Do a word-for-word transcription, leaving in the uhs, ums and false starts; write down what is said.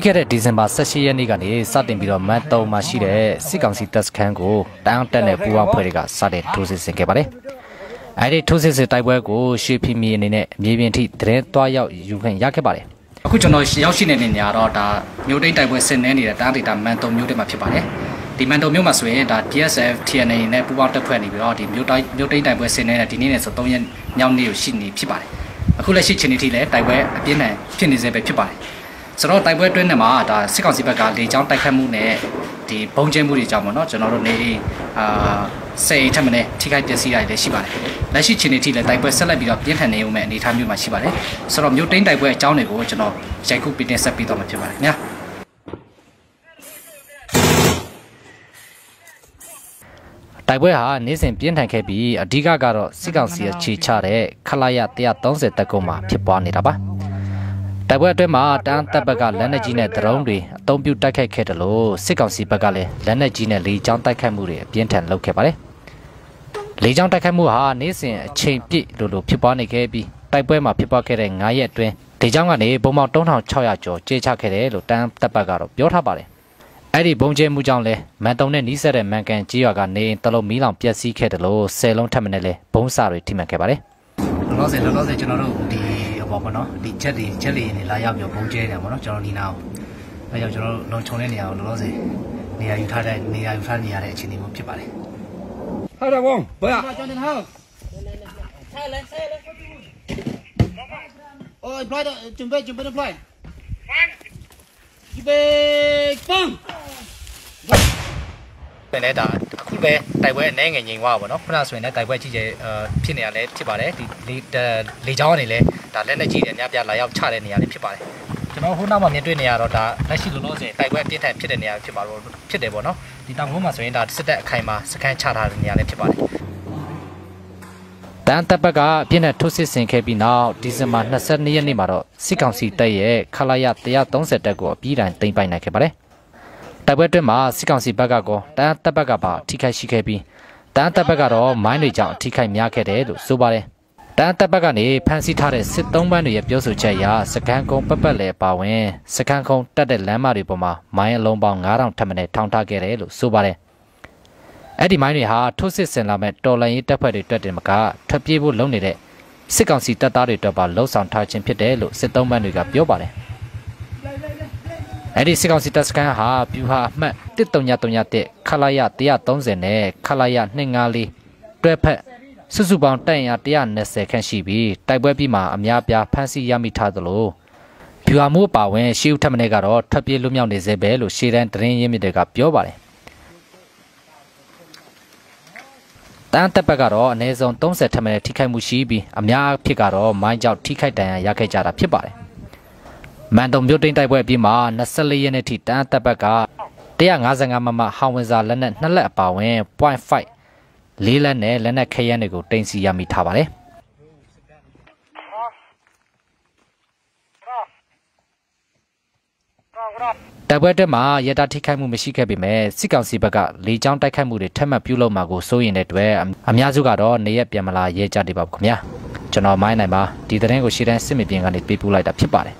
พี่แค่เดือนมาสักสี่ยันนี่กันนี่สาธิตบิดาแม่ตัวมาชีเร่สิกังสิตัสแข่งกูตั้งแต่เนี่ยผู้ว่าเพื่อการสาธิตทุสิสิงเก็บไปเลยไอ้เด็กทุสิสิตายไปกูชีพิมีนี่เนี่ยมีเป็นที่เตรียมตัวยาวอยู่กันยากเก็บไปเลยกูจะน้อยยาวสิเนี่ยเนี่ยเราตามีได้ตายไปเส้นเนี่ยนี่ตั้งแต่ตามแม่ตัวมีได้มาเก็บไปเลยที่แม่ตัวมีมาสวยแต่ที่เสพที่เนี่ยเนี่ยผู้ว่าเตะเพื่อนนี่ไปอ๋อที่มีได้มีได้ตายไปเส้นเนี่ยที่นี่เนี่ยสุดท้ายยาวนี่อยู่สิเนี่ยเก็บไปคุณเลยชิดชนิดที่เลยตายไปเป็นเนี่ยชนิดจะไปเก็บไปสำหรับไต้หวันด้วยเนี่ยมาแต่สิ่งที่เป็นการดีจังไต้ข้ามมูเนี่ยที่ปงเจมูดีจังมันเนาะจนเราเนี่ยเสียทั้งมันเนี่ยที่ใครจะเสียได้สิบาทและสิ่งที่เนี่ยที่ไต้หวันสลายบิดาเพี้ยนแทนเนี่ยมันนี่ทำอยู่มาสิบาทเลยสำหรับยุติไต้หวันเจ้าเนี่ยก็จนเราใช้คู่ปีเนี่ยสับปีต่อมาสิบาทเนี่ยไต้หวันฮะนี่สิ่งเพี้ยนแทนแค่ปีดีก้าก็สิ่งที่ชี้ชัดเลยขลายที่ต้องเสร็จตะโกมาเพียบวันนี้รับปะแต่ว่าด้วยมาตั้งแต่ประกาศและในจีนตรงนี้ต้องพิจารณาแค่เดียวสิ่งของสิบประกาศและในจีนลีจังใต้แค่มือเพียงแทนเราแค่ไปเลยลีจังใต้แค่มือหานี่สิ่งเชื่อมปีหรือพิบาลในแค่ปีใต้เป้มาพิบาลแค่เรื่องง่ายด้วยที่จังวันนี้ผมมองต้องทำชาวโจเจ้าแค่เดียวตั้งแต่ประกาศยอดทับไปเลยไอ้ดิผมเจมูจังเลยแม้ตรงนี้นิสัยแม่งแกจี้ว่ากันนี่ตลอดมีหลังเปียสีแค่เดียวเซลล์ทำมันเลยผมสารุที่มันแค่ไปเลยเราเสร็จเราเสร็จจนเราดีบอกว่าเนาะดิฉันดิฉันเลยเนี่ยลายยาวอยู่บงเจเนี่ยมันเนาะจะเราดีนาวลายยาวจะเราลองชงเนี่ยเนี่ยเราสิเนี่ยอยู่ท่าได้เนี่ยอยู่ท่าเนี่ยอะไรชิ้นนี้มันพิบาเลยท่าได้บ้างเบ้อใช่เลยใช่เลยโอ้ยปล่อยจุ่มไปจุ่มไปจุ่มไปจุ่มไปปังเป็นอะไรต่อคุณไปไต้หวันเนี่ยไงยิงว่าบ่เนาะคุณอาส่วนเนี่ยไต้หวันที่จะพิจารณาเลยพิบาเลยลีลีจ้านี่เลยแต่เล่นในจีนเนี่ยจะหลายอย่างชาติเนี่ยเลยพิบาเลยจนเราคุณน้ามันเนี่ยด้วยเนี่ยเราแต่ในสิ่งล้อเสียไต้หวันที่แทนพิจารณาพิบาเราพิจารณาบ่เนาะที่ตามคุณมาส่วนเนี่ยสุดแต่ใครมาสแกนชาติเนี่ยเลยพิบาเลยแต่แต่ปะก็พิจารณาทุกสิ่งแค่ปีน้าดิสมานัสเนี่ยนี่มาเราสิ่งสิ่งใดเอ๋ขลายาที่จะต้องเสด็จก็ปีนั้นตีไปไหนแค่ไปเลยแต่เวทมาสิ่งสิบประการก็แต่แต่ประการที่ใครสิเคยปีแต่แต่ประการเราไม่ได้จังที่ใครมีแค่เดียวสุบาร์เลยแต่แต่ประการนี้พันสิทธาเรศสิต้องไม่ได้เบี้ยวสุดใจยาสกังคงเปิดเผยป่าวเองสกังคงตัดเด็ดแหลมมาดีประมาไม่ลงบังงารังทำในทางท่าเกเรลุสุบาร์เลยไอ้ที่ไม่ได้หาทุกสิ่งละเมิดตัวเลยแต่เพื่อตัวเดิมก็ทับยีบุลงนี่เลยสิ่งสิตัดตาดีตัวบาลสังทาเช่นเพียเดียวสิต้องไม่ได้กับเบี้ยวบาร์เลยไอ้ดิสิ่งที่ตัดสินหาผิวหาแม่ติดตรงยาตรงยาเตะขลายาเตียตรงเสน่ห์ขลายาในงานลีด้วยเพศสุสุบังแต่ยาเตียในเสกแข่งชีบีแต่เว็บปีมาอเมียเปียพันสี่ยามิทาตุโลผิวหามูป่าวเองชิวทำเนการอทับยีลุ่มยาวในเซเบลุชีเรนตรีนยังมีเด็กกับเปียวบาร์แต่แต่ประการอในส่วนตรงเสกทำเนที่ใครมุชีบีอเมียพิการอไม่เจ้าที่ใครแต่ยาใครจะรับเปียวบาร์แม้ต้องยุติได้เว็บปีมานัสเลียในที่ตั้งแต่ประกาศเตียงอาสังมามาฮาวเวซาและนั่นแหละป่าวเองปล่อยไฟลีและเนี่ยและเนี่ยขยันในกูเต็งสียามีทาบเลยแต่เว็บเดมาเยตาที่ใครมูไม่ชี้แค่ปีเมื่อสิ่งของสิบประกาศลีจังได้ใครมูได้ทำมาพิวโลมากูโซยินได้ด้วยอเมียสุกาโดนเนี่ยเปียมาลาเยจาดีบับคุณเนี่ยจนเอาไม้ไหนมาดีแต่เนี่ยกูชี้ได้สิ่งไม่เพียงกันในปีปุไลดับพิบาร์